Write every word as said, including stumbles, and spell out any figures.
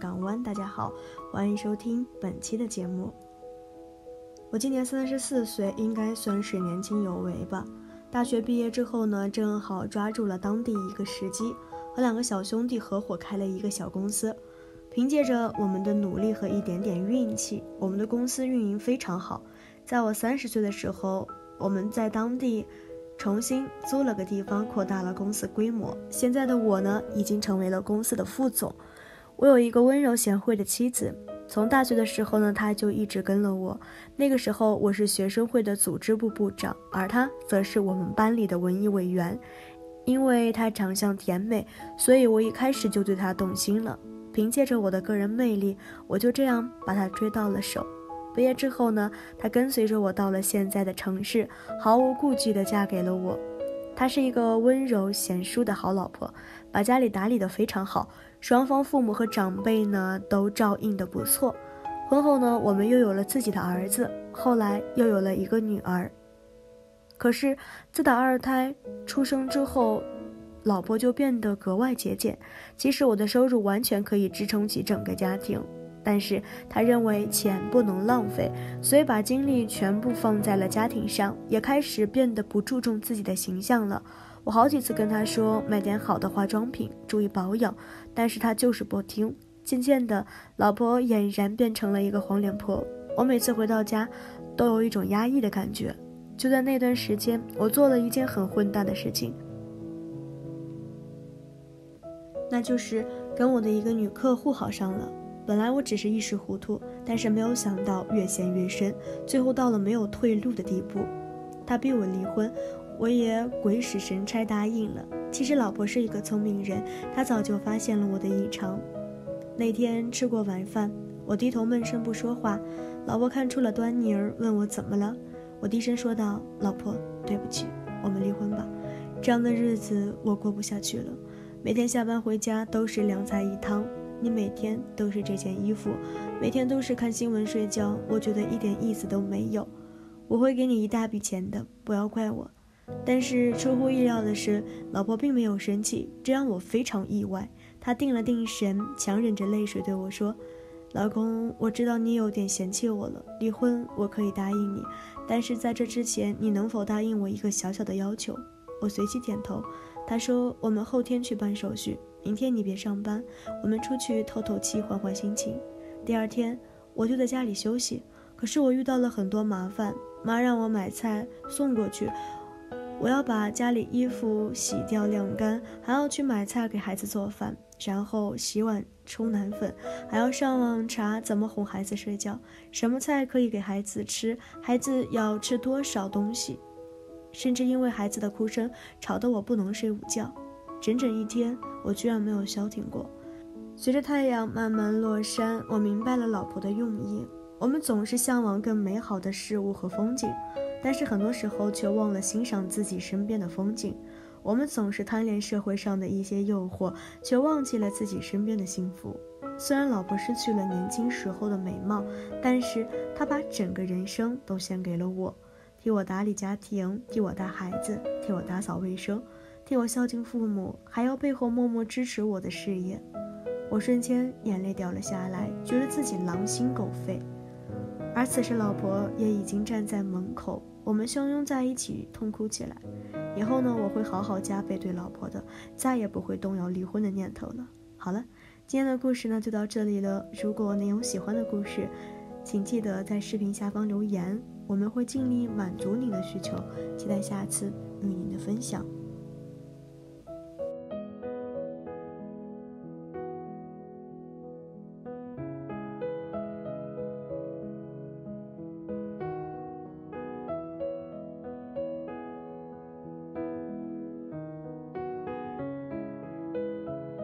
港湾，大家好，欢迎收听本期的节目。我今年三十四岁，应该算是年轻有为吧。大学毕业之后呢，正好抓住了当地一个时机，和两个小兄弟合伙开了一个小公司。凭借着我们的努力和一点点运气，我们的公司运营非常好。在我三十岁的时候，我们在当地重新租了个地方，扩大了公司规模。现在的我呢，已经成为了公司的副总。我有一个温柔贤惠的妻子，从大学的时候呢，她就一直跟了我。那个时候我是学生会的组织部部长，而她则是我们班里的文艺委员。因为她长相甜美，所以我一开始就对她动心了。凭借着我的个人魅力，我就这样把她追到了手。毕业之后呢，她跟随着我到了现在的城市，毫无顾忌地嫁给了我。她是一个温柔贤淑的好老婆，把家里打理得非常好，双方父母和长辈呢都照应得不错。婚后呢，我们又有了自己的儿子，后来又有了一个女儿。可是自打二胎出生之后，老婆就变得格外节俭。即使我的收入完全可以支撑起整个家庭，但是她认为钱不能浪费，所以把精力全部放在了家庭上，也开始变得不注重自己的形象了。我好几次跟她说买点好的化妆品，注意保养，但是她就是不听。渐渐的，老婆俨然变成了一个黄脸婆。我每次回到家都有一种压抑的感觉。就在那段时间，我做了一件很混蛋的事情，那就是跟我的一个女客户好上了。本来我只是一时糊涂，但是没有想到越陷越深，最后到了没有退路的地步。她逼我离婚，我也鬼使神差答应了。其实老婆是一个聪明人，她早就发现了我的异常。那天吃过晚饭，我低头闷声不说话，老婆看出了端倪儿，问我怎么了。我低声说道：“老婆，对不起，我们离婚吧。这样的日子我过不下去了，每天下班回家都是两菜一汤。你每天都是这件衣服，每天都是看新闻睡觉，我觉得一点意思都没有。我会给你一大笔钱的，不要怪我。”但是出乎意料的是，老婆并没有生气，这让我非常意外。她定了定神，强忍着泪水对我说：“老公，我知道你有点嫌弃我了，离婚我可以答应你，但是在这之前，你能否答应我一个小小的要求？”我随即点头。她说：“我们后天去办手续，明天你别上班，我们出去透透气，换换心情。”第二天我就在家里休息，可是我遇到了很多麻烦。妈让我买菜送过去，我要把家里衣服洗掉晾干，还要去买菜给孩子做饭，然后洗碗冲奶粉，还要上网查怎么哄孩子睡觉，什么菜可以给孩子吃，孩子要吃多少东西，甚至因为孩子的哭声吵得我不能睡午觉。整整一天，我居然没有消停过。随着太阳慢慢落山，我明白了老婆的用意。我们总是向往更美好的事物和风景，但是很多时候却忘了欣赏自己身边的风景。我们总是贪恋社会上的一些诱惑，却忘记了自己身边的幸福。虽然老婆失去了年轻时候的美貌，但是她把整个人生都献给了我，替我打理家庭，替我带孩子，替我打扫卫生，替我孝敬父母，还要背后默默支持我的事业。我瞬间眼泪掉了下来，觉得自己狼心狗肺。而此时老婆也已经站在门口，我们相拥在一起痛哭起来。以后呢，我会好好加倍对老婆的，再也不会动摇离婚的念头了。好了，今天的故事呢就到这里了。如果你有喜欢的故事，请记得在视频下方留言，我们会尽力满足您的需求。期待下次与您的分享。